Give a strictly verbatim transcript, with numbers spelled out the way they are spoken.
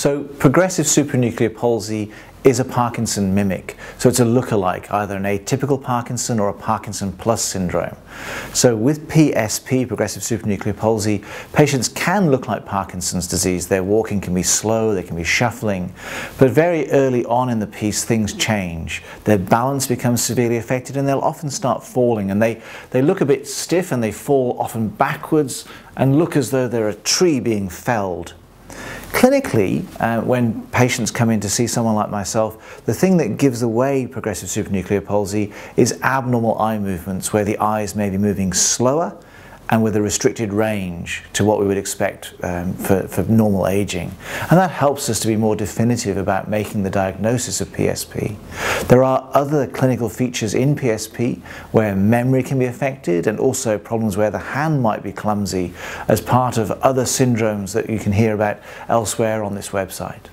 So progressive supranuclear palsy is a Parkinson mimic. So it's a lookalike, either an atypical Parkinson or a Parkinson plus syndrome. So with P S P, progressive supranuclear palsy, patients can look like Parkinson's disease. Their walking can be slow, they can be shuffling, but very early on in the piece things change. Their balance becomes severely affected and they'll often start falling, and they, they look a bit stiff and they fall often backwards and look as though they're a tree being felled. Clinically, uh, when patients come in to see someone like myself, the thing that gives away progressive supranuclear palsy is abnormal eye movements, where the eyes may be moving slower and with a restricted range to what we would expect um, for, for normal aging. And that helps us to be more definitive about making the diagnosis of P S P. There are other clinical features in P S P where memory can be affected, and also problems where the hand might be clumsy, as part of other syndromes that you can hear about elsewhere on this website.